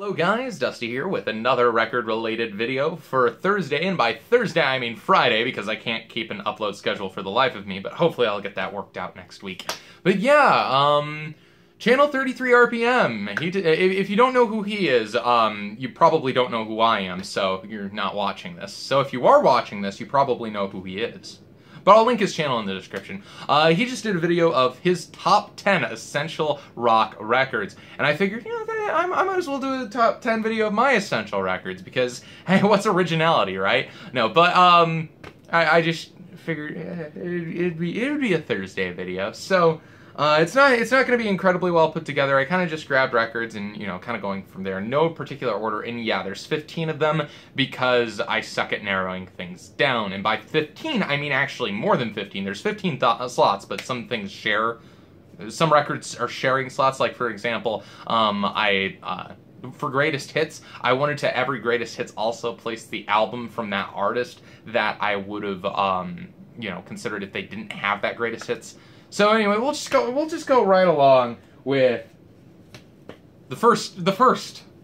Hello guys, Dusty here with another record-related video for Thursday, and by Thursday I mean Friday because I can't keep an upload schedule for the life of me, but hopefully I'll get that worked out next week. But yeah, Channel 33 RPM, if you don't know who he is, you probably don't know who I am, so you're not watching this. So if you are watching this, you probably know who he is. But I'll link his channel in the description. He just did a video of his top 10 essential rock records, and I figured, you know, I might as well do a top 10 video of my essential records, because, hey, what's originality, right? No, but, I just figured it'd be a Thursday video, so, it's not going to be incredibly well put together. I kind of just grabbed records and, you know, kind of going from there. No particular order, and yeah, there's 15 of them because I suck at narrowing things down. And by 15, I mean actually more than 15. There's 15 slots, but some things share. Some records are sharing slots. Like, for example, for Greatest Hits, I wanted to every Greatest Hits also place the album from that artist that I would have, you know, considered if they didn't have that Greatest Hits. So anyway, we'll just go right along with the first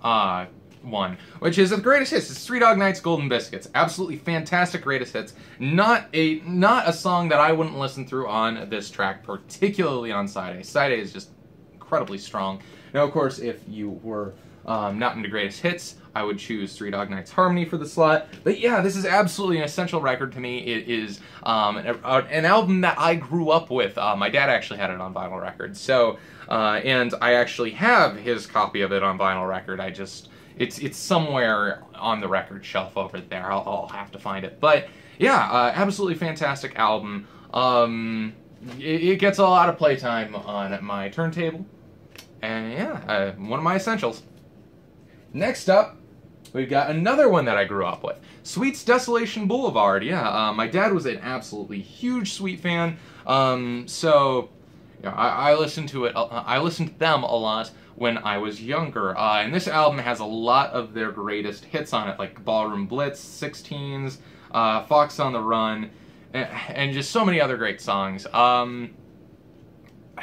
one, which is the Greatest Hits. It's Three Dog Night's Golden Biscuits. Absolutely fantastic Greatest Hits. Not a song that I wouldn't listen through on this track, particularly on Side A. Side A is just incredibly strong. Now, of course, if you were not into Greatest Hits, I would choose Three Dog Night's Harmony for the slot. But yeah, this is absolutely an essential record to me. It is an album that I grew up with. My dad actually had it on vinyl record, so and I actually have his copy of it on vinyl record. I just it's somewhere on the record shelf over there. I'll have to find it. But yeah, absolutely fantastic album. It gets a lot of playtime on my turntable, and yeah, one of my essentials. Next up, we've got another one that I grew up with. Sweet's Desolation Boulevard. Yeah, my dad was an absolutely huge Sweet fan, so you know, I listened to it. I listened to them a lot when I was younger, and this album has a lot of their greatest hits on it, like Ballroom Blitz, 16s, Fox on the Run, and just so many other great songs.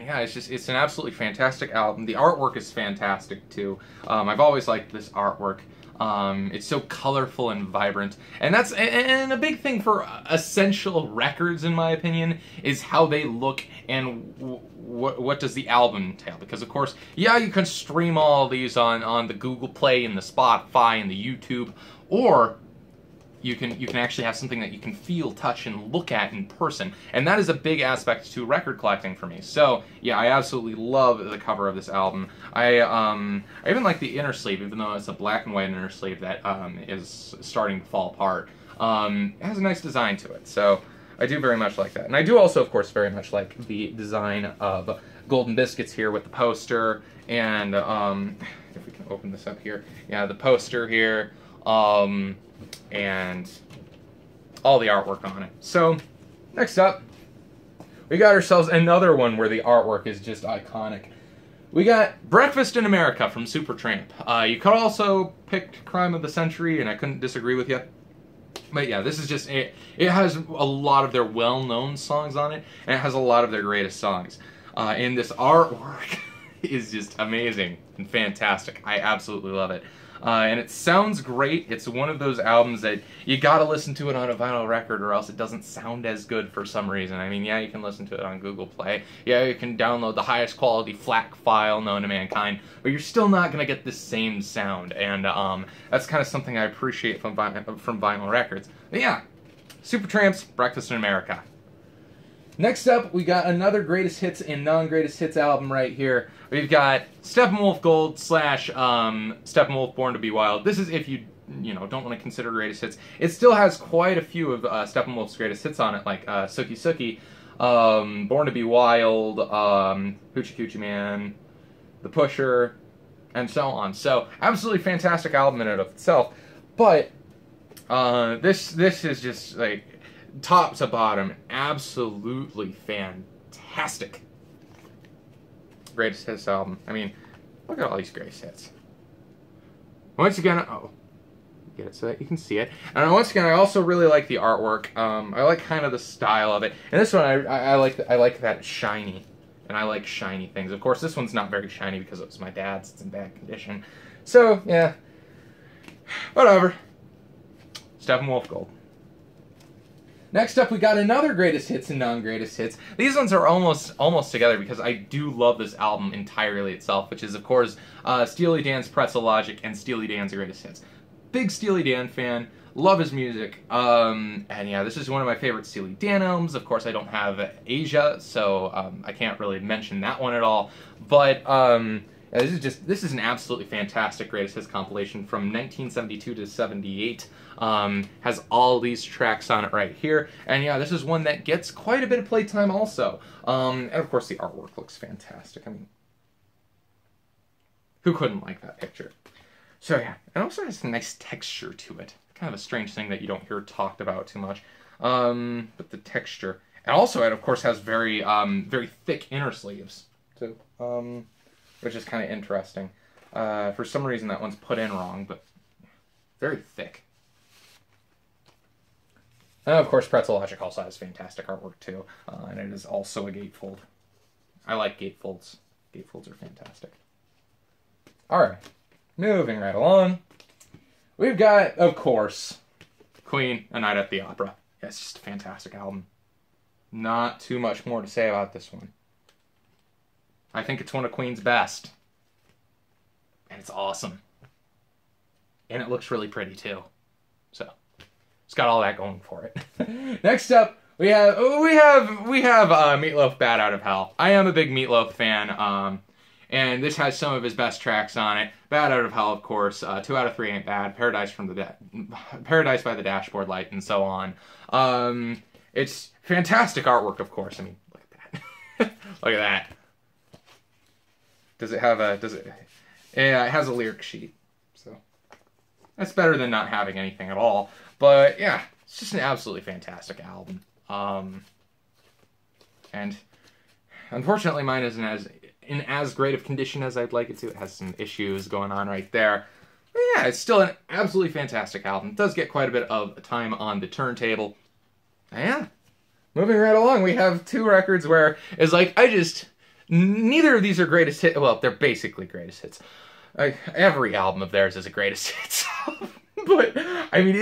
Yeah, it's an absolutely fantastic album. The artwork is fantastic too. I've always liked this artwork. It's so colorful and vibrant, and that's a big thing for essential records, in my opinion, is how they look and what does the album entail. Because of course, yeah, you can stream all these on the Google Play and the Spotify and the YouTube, or you can actually have something that you can feel, touch, and look at in person. And that is a big aspect to record collecting for me. So yeah, I absolutely love the cover of this album. I even like the inner sleeve, even though it's a black and white inner sleeve that is starting to fall apart. It has a nice design to it, so I do very much like that. And I do also, of course, very much like the design of Golden Biscuits here with the poster, and if we can open this up here. Yeah, the poster here. And all the artwork on it. So, next up, we got ourselves another one where the artwork is just iconic. We got Breakfast in America from Supertramp. You could also pick Crime of the Century, and I couldn't disagree with you. But yeah, this is just, it has a lot of their well-known songs on it, and it has a lot of their greatest songs. And this artwork is just amazing and fantastic. I absolutely love it. And it sounds great. It's one of those albums that you gotta listen to it on a vinyl record, or else it doesn't sound as good for some reason. I mean, yeah, you can listen to it on Google Play. Yeah, you can download the highest quality FLAC file known to mankind, but you're still not gonna get the same sound. And that's kind of something I appreciate from vinyl records. But yeah, Supertramp's Breakfast in America. Next up, we got another Greatest Hits and Non-Greatest Hits album right here. We've got Steppenwolf Gold / Steppenwolf Born to Be Wild. This is if you know, don't want to consider Greatest Hits. It still has quite a few of Steppenwolf's Greatest Hits on it, like Sookie Sookie, Born to Be Wild, Hoochie Coochie Man, The Pusher, and so on. So, absolutely fantastic album in and of itself. But this is just like, top to bottom, absolutely fantastic Greatest Hits album. I mean, look at all these Greatest Hits. Once again, get it so that you can see it. And once again, I also really like the artwork. I like kind of the style of it. And this one, I like that it's shiny, and I like shiny things. Of course, this one's not very shiny because it was my dad's. It's in bad condition. So, yeah. Whatever. Steppenwolf Gold. Next up, we got another greatest hits and non-greatest hits. These ones are almost together because I do love this album entirely itself, which is, of course, Steely Dan's Pretzel Logic and Steely Dan's Greatest Hits. Big Steely Dan fan. Love his music. And yeah, this is one of my favorite Steely Dan albums. Of course, I don't have Asia, so I can't really mention that one at all. But yeah, this is an absolutely fantastic Greatest Hits compilation from 1972 to 78. Has all these tracks on it right here. And yeah, this is one that gets quite a bit of playtime also. And of course, the artwork looks fantastic. I mean, who couldn't like that picture? So yeah, it also has a nice texture to it. Kind of a strange thing that you don't hear talked about too much. But the texture. And also it, of course, has very, very thick inner sleeves, too. Which is kind of interesting. For some reason that one's put in wrong, but very thick. And of course, Pretzel Logic also has fantastic artwork, too. And it is also a gatefold. I like gatefolds. Gatefolds are fantastic. Alright, moving right along. We've got, of course, Queen, A Night at the Opera. Yeah, it's just a fantastic album. Not too much more to say about this one. I think it's one of Queen's best. And it's awesome. And it looks really pretty, too. So... it's got all that going for it. Next up, we have Meatloaf, Bad Out of Hell. I am a big Meatloaf fan, and this has some of his best tracks on it. Bad Out of Hell, of course, 2 Out of 3 Ain't Bad, Paradise by the Dashboard Light, and so on. It's fantastic artwork, of course. I mean, look at that. Look at that. Does it have a? Does it? Yeah, it has a lyric sheet, so that's better than not having anything at all. But yeah, it's just an absolutely fantastic album. And unfortunately mine isn't in as great of condition as I'd like it to. It has some issues going on right there. But yeah, it's still an absolutely fantastic album. It does get quite a bit of time on the turntable. And yeah, moving right along, we have two records where it's like, neither of these are greatest hits. Well, they're basically greatest hits. Like, every album of theirs is a greatest hits album. But, I mean,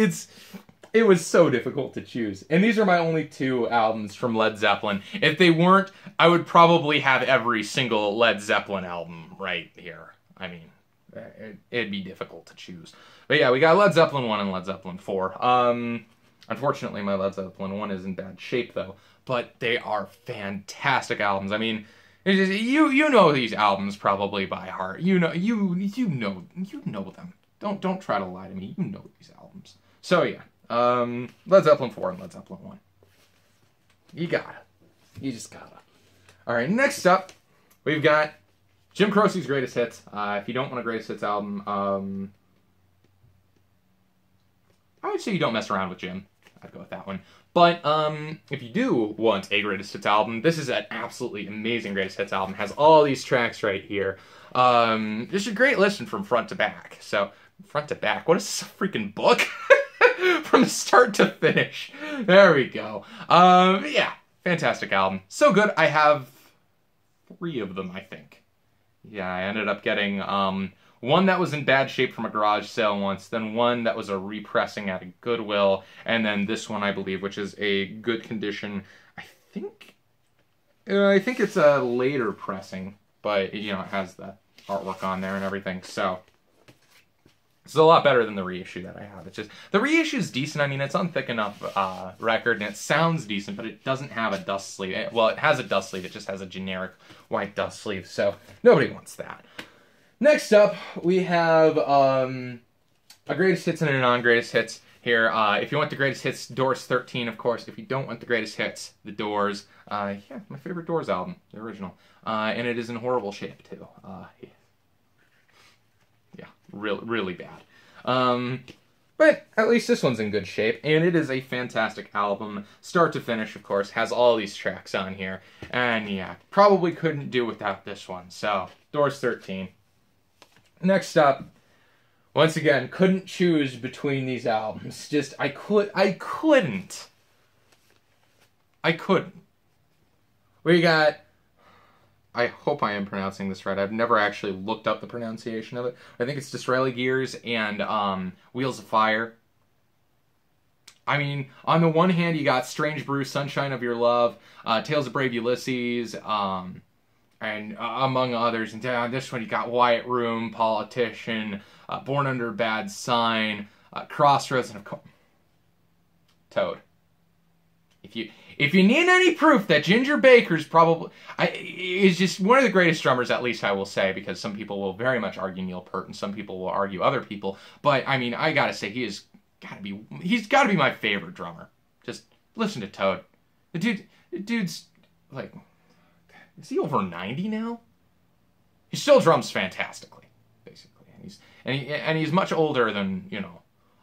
it was so difficult to choose. And these are my only two albums from Led Zeppelin. If they weren't, I would probably have every single Led Zeppelin album right here. I mean, it'd be difficult to choose. But yeah, we got Led Zeppelin 1 and Led Zeppelin 4. Unfortunately, my Led Zeppelin 1 is in bad shape, though. But they are fantastic albums. I mean... You know these albums probably by heart. You know them. Don't try to lie to me. You know these albums. So yeah, Led Zeppelin 4 and Led Zeppelin 1. You gotta. You just gotta. All right. Next up, we've got Jim Croce's Greatest Hits. If you don't want a Greatest Hits album, I would say you don't mess around with Jim. I'd go with that one. But if you do want a Greatest Hits album, this is an absolutely amazing Greatest Hits album. It has all these tracks right here. Just a great listen from front to back. So, front to back. What is this freaking book? From start to finish. There we go. Yeah, fantastic album. So good. I have 3 of them, I think. Yeah, I ended up getting... one that was in bad shape from a garage sale once, then one that was a repressing at a Goodwill, and then this one, I believe, which is a good condition. I think it's a later pressing, but, you know, it has the artwork on there and everything, so... it's a lot better than the reissue that I have. It's just, the reissue's decent. I mean, it's on thick enough record, and it sounds decent, but it doesn't have a dust sleeve. Well, it has a dust sleeve, it just has a generic white dust sleeve, so nobody wants that. Next up, we have a Greatest Hits and a Non-Greatest Hits here. If you want the Greatest Hits, Doors 13, of course. If you don't want the Greatest Hits, The Doors. Yeah, my favorite Doors album, the original. And it is in horrible shape, too. Yeah, really bad. But at least this one's in good shape, and it is a fantastic album. Start to finish, of course, has all these tracks on here. And yeah, probably couldn't do without this one. So, Doors 13. Next up, once again, couldn't choose between these albums. Just, I couldn't. We got I hope I am pronouncing this right. I've never actually looked up the pronunciation of it. I think it's Disraeli Gears and Wheels of Fire. I mean, on the one hand, you got Strange Brew, Sunshine of Your Love, Tales of Brave Ulysses, and among others. And on this one, you got Wyatt Room, Politician, Born Under a Bad Sign, Crossroads, and of course, Toad. If you need any proof that Ginger Baker's probably is just one of the greatest drummers, at least I will say, because some people will very much argue Neil Peart and some people will argue other people. But I mean, I gotta say, he's gotta be my favorite drummer. Just listen to Toad. The dude's like, is he over 90 now? He still drums fantastically, basically, and he's much older than, you know,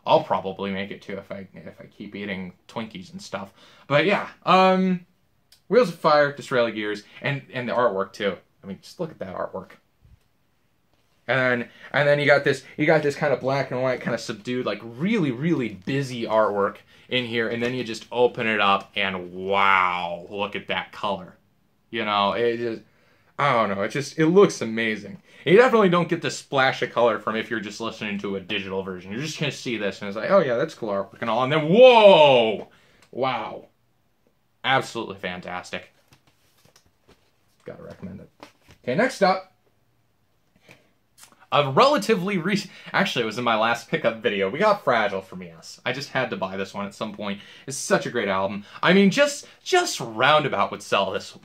I'll probably make it to if I keep eating Twinkies and stuff. But yeah, Wheels of Fire, Disraeli Gears, and the artwork too. I mean, just look at that artwork. And then you got this kind of black and white, kind of subdued, like really busy artwork in here. And then you just open it up, and wow, look at that color. You know, it just, I don't know, it looks amazing. You definitely don't get the splash of color from if you're just listening to a digital version. You're just going to see this, and it's like, oh yeah, that's cool artwork and all. And then, whoa! Wow. Absolutely fantastic. Gotta recommend it. Okay, next up. A relatively recent... Actually, it was in my last pickup video. We got Fragile from Yes. I just had to buy this one at some point. It's such a great album. I mean, just Roundabout would sell this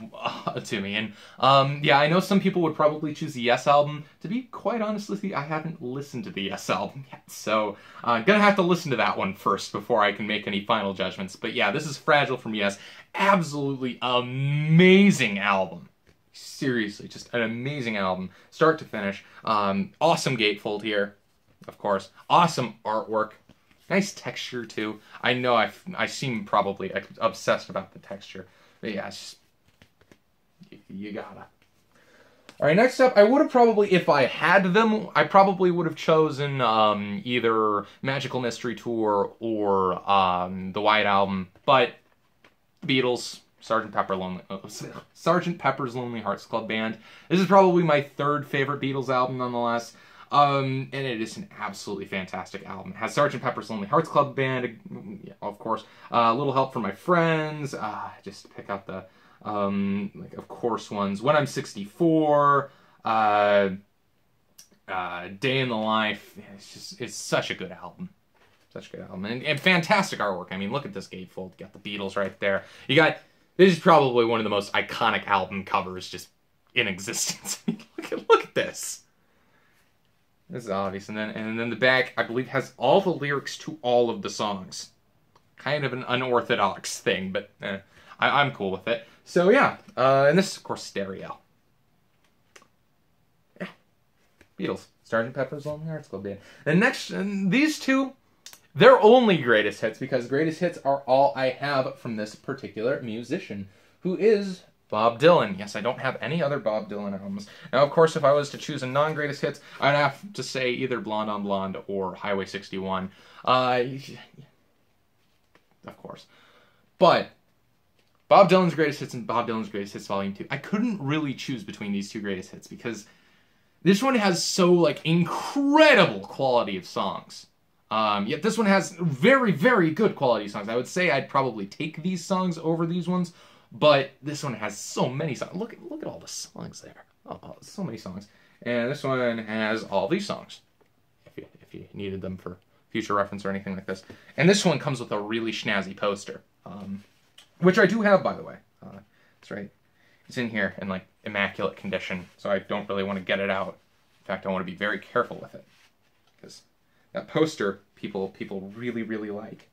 to me. And, yeah, I know some people would probably choose the Yes album. To be quite honest with you, I haven't listened to the Yes album yet. So, I'm gonna have to listen to that one first before I can make any final judgments. But, yeah, this is Fragile from Yes. Absolutely amazing album. Seriously, just an amazing album, start to finish. Awesome gatefold here, of course. Awesome artwork. Nice texture, too. I know I seem probably obsessed about the texture. But yeah, it's just... You gotta. Alright, next up, I would have probably, if I had them, I probably would have chosen either Magical Mystery Tour or the White Album, but the Beatles... Sgt. Pepper's Lonely Hearts Club Band. This is probably my third favorite Beatles album, nonetheless. And it is an absolutely fantastic album. It has Sgt. Pepper's Lonely Hearts Club Band, yeah, of course. A Little Help from My Friends. Just to pick out the, like, of course, ones. When I'm 64. Day in the Life. Yeah, it's such a good album. Such a good album. And fantastic artwork. I mean, look at this gatefold. You got the Beatles right there. You got... This is probably one of the most iconic album covers just in existence. look at this. This is obvious. And then the back, I believe, has all the lyrics to all of the songs. Kind of an unorthodox thing, but I'm cool with it. So yeah, and this is, of course, stereo. Yeah. Beatles, Sgt. Pepper's Lonely Hearts Club Band. And next, these two... They're only greatest hits, because greatest hits are all I have from this particular musician, who is Bob Dylan. Yes, I don't have any other Bob Dylan albums. Now, of course, if I was to choose a non-greatest hits, I'd have to say either Blonde on Blonde or Highway 61. Of course. But Bob Dylan's Greatest Hits and Bob Dylan's Greatest Hits Volume 2. I couldn't really choose between these two greatest hits, because this one has so, like, incredible quality of songs. Yet this one has very good quality songs. I would say I'd probably take these songs over these ones, but this one has so many songs. Look at all the songs there. Oh, so many songs. And this one has all these songs, if you needed them for future reference or anything like this. And this one comes with a really snazzy poster, which I do have, by the way. That's right. It's in here in, like, immaculate condition, so I don't really want to get it out. In fact, I want to be very careful with it, because... That poster, people really like.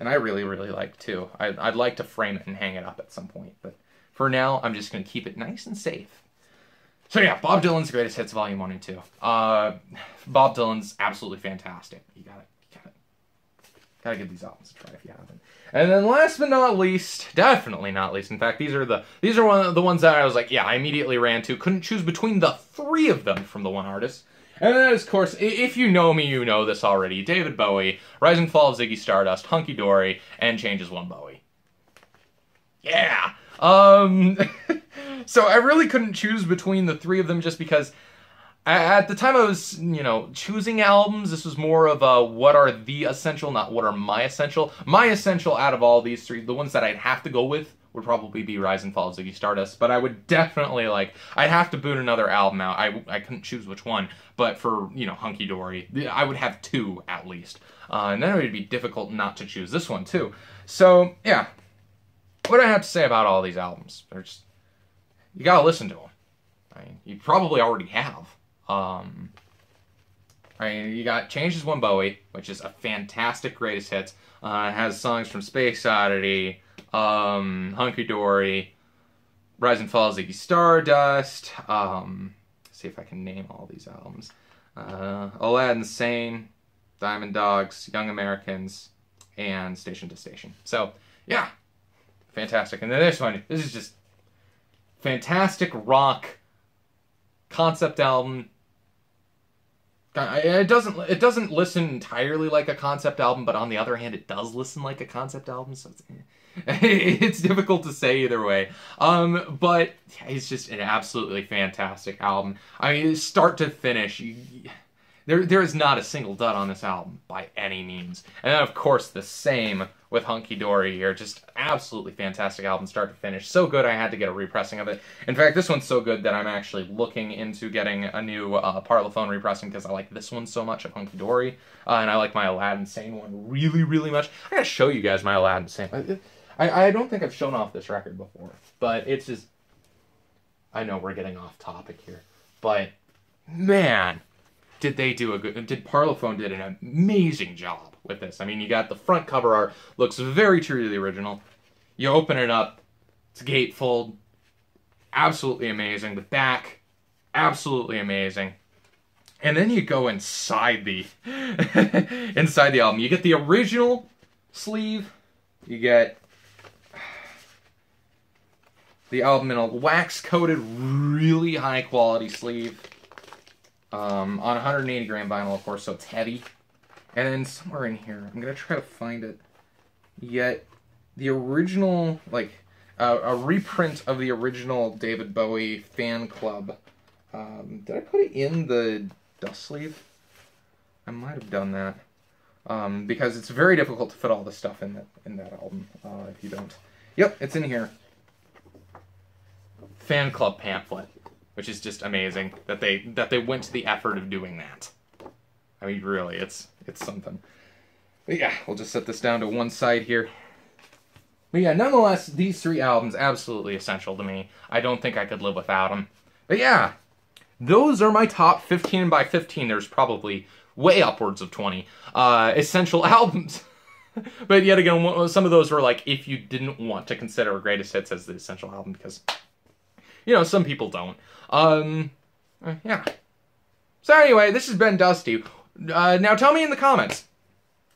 And I really like, too. I'd like to frame it and hang it up at some point. But for now, I'm just going to keep it nice and safe. So yeah, Bob Dylan's Greatest Hits Volume 1 and 2. Bob Dylan's absolutely fantastic. You gotta give these albums a try if you haven't. And then last but not least, definitely not least. In fact, these are one of the ones that I was like, yeah, I immediately ran to. Couldn't choose between the three of them from the one artist. And that is, of course, if you know me, you know this already. David Bowie, Rise and Fall of Ziggy Stardust, Hunky Dory, and Changes One Bowie. Yeah! So I really couldn't choose between the three of them just because at the time I was, you know, choosing albums, this was more of a what are the essential, not what are my essential. My essential out of all these three, the ones that I'd have to go with would probably be Rise and Fall of Ziggy Stardust, but I would definitely, like, I'd have to boot another album out. I couldn't choose which one, but for, you know, Hunky Dory, I would have two at least. And then it would be difficult not to choose this one too. So, yeah. What do I have to say about all these albums? They're just, you gotta listen to them. I mean, you probably already have. I mean, you got Changes One Bowie, which is a fantastic greatest hits. It has songs from Space Oddity, Hunky Dory, Rise and Fall of Ziggy Stardust. Let's see if I can name all these albums. Aladdin Sane, Diamond Dogs, Young Americans, and Station to Station. So, yeah. Fantastic. And then this one, this is just fantastic rock concept album. It doesn't listen entirely like a concept album, but on the other hand, it does listen like a concept album, so it's difficult to say either way. But yeah, it's just an absolutely fantastic album. I mean, start to finish, there is not a single dud on this album by any means. And then, of course, the same with Hunky Dory here. Just absolutely fantastic album, start to finish. So good, I had to get a repressing of it. In fact, this one's so good that I'm actually looking into getting a new Parlophone repressing because I like this one so much of Hunky Dory. And I like my Aladdin Sane one really, really much. I gotta show you guys my Aladdin Sane. I don't think I've shown off this record before, but it's just... I know we're getting off topic here, but man, did they do a good... Parlophone did an amazing job with this. I mean, you got the front cover art, looks very true to the original. You open it up, it's gatefold, absolutely amazing. The back, absolutely amazing. And then you go inside the inside the album. You get the original sleeve, you get the album in a wax-coated, really high-quality sleeve on 180-gram vinyl, of course, so it's heavy. And then somewhere in here, I'm gonna try to find it. Yet the original, like a reprint of the original David Bowie fan club. Did I put it in the dust sleeve? I might have done that because it's very difficult to fit all the stuff in that album if you don't. Yep, it's in here. Fan club pamphlet, which is just amazing that they went to the effort of doing that. I mean, really, it's something. But yeah, we'll just set this down to one side here. But yeah, nonetheless, these three albums, absolutely essential to me. I don't think I could live without them. But yeah, those are my top 15 by 15. There's probably way upwards of 20 essential albums. But yet again, some of those were like, if you didn't want to consider Greatest Hits as the essential album, because, you know, some people don't. Yeah. So anyway, this has been Dusty. Now tell me in the comments,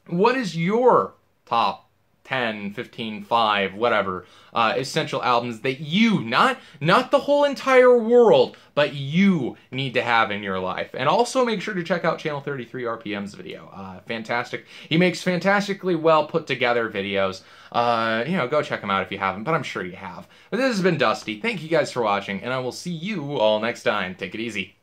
what is your top 10, 15, 5, whatever, essential albums that you, not the whole entire world, but you need to have in your life? And also make sure to check out Channel 33 RPM's video. Fantastic. He makes fantastically well put together videos. You know, go check him out if you haven't, but I'm sure you have. But this has been Dusty. Thank you guys for watching, and I will see you all next time. Take it easy.